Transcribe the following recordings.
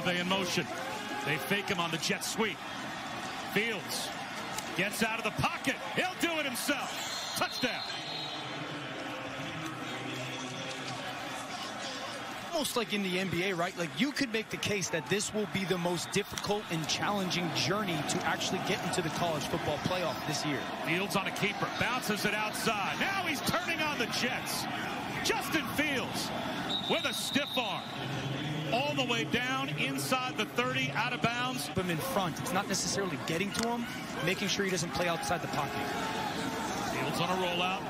Olave in motion. They fake him on the jet sweep. Fields gets out of the pocket. He'll do it himself. Touchdown. Almost like in the NBA, right? Like, you could make the case that this will be the most difficult and challenging journey to actually get into the college football playoff this year. Fields on a keeper, bounces it outside. Now he's turning on the Jets. Justin Fields with a stiff arm. All the way down inside the 30, out of bounds. But in front, it's not necessarily getting to him, making sure he doesn't play outside the pocket. Fields on a rollout.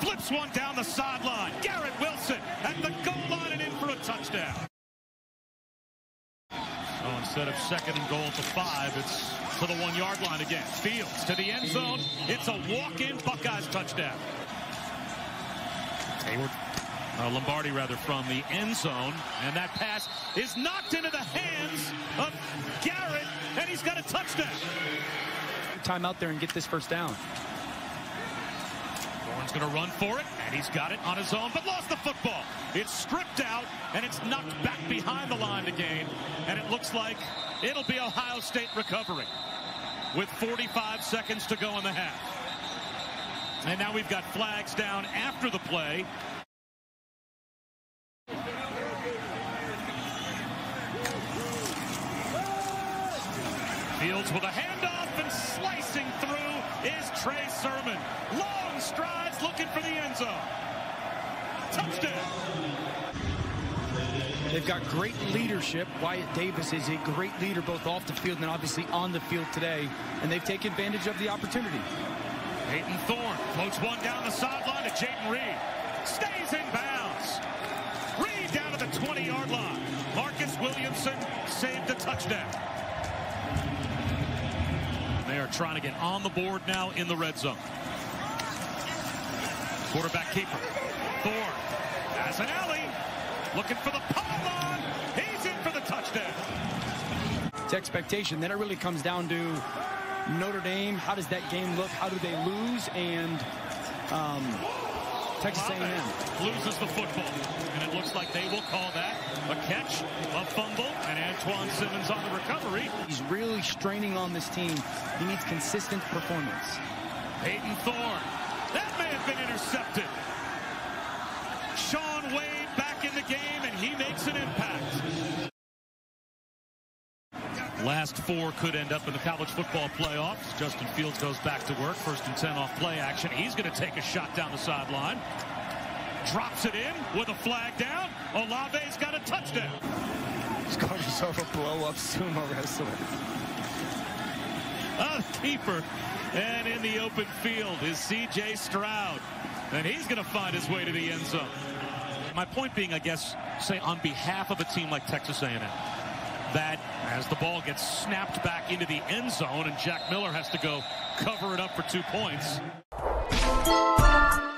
Flips one down the sideline. Garrett Wilson at the goal line and in for a touchdown. So instead of second and goal at the 5, it's to the 1-yard line again. Fields to the end zone. It's a walk-in Buckeyes touchdown. Hayward. Lombardi, rather, from the end zone. And that pass is knocked into the hands of Garrett, and he's got a touchdown. Time out there and get this first down. Thorne's going to run for it, and he's got it on his own, but lost the football. It's stripped out, and it's knocked back behind the line to gain. And it looks like it'll be Ohio State recovering with 45 seconds to go in the half. And now we've got flags down after the play. Fields with a handoff, and slicing through is Trey Sermon. Long strides looking for the end zone. Touchdown. They've got great leadership. Wyatt Davis is a great leader both off the field and obviously on the field today. And they've taken advantage of the opportunity. Peyton Thorne floats one down the sideline to Jaden Reed. Stays in bounds. Reed down to the 20-yard line. Marcus Williamson saved the touchdown. They are trying to get on the board now in the red zone. Quarterback keeper. Thorne as an alley. Looking for the pylon. He's in for the touchdown. It's expectation. Then it really comes down to Notre Dame. How does that game look? How do they lose? And Texas A&M loses the football. And it looks like they will call that a catch, a fumble, and Antoine Simmons on the recovery. He's really straining on this team. He needs consistent performance. Peyton Thorne. That may have been intercepted. Sean Wade back in the game, and he makes an impact. Last four could end up in the college football playoffs. Justin Fields goes back to work. First and 10 off play action. He's going to take a shot down the sideline. Drops it in with a flag down. Olave's got a touchdown. He's got himself a blow-up sumo wrestler. A keeper. And in the open field is C.J. Stroud. And he's going to find his way to the end zone. My point being, I guess, say on behalf of a team like Texas A&M, that as the ball gets snapped back into the end zone and Jack Miller has to go cover it up for 2 points.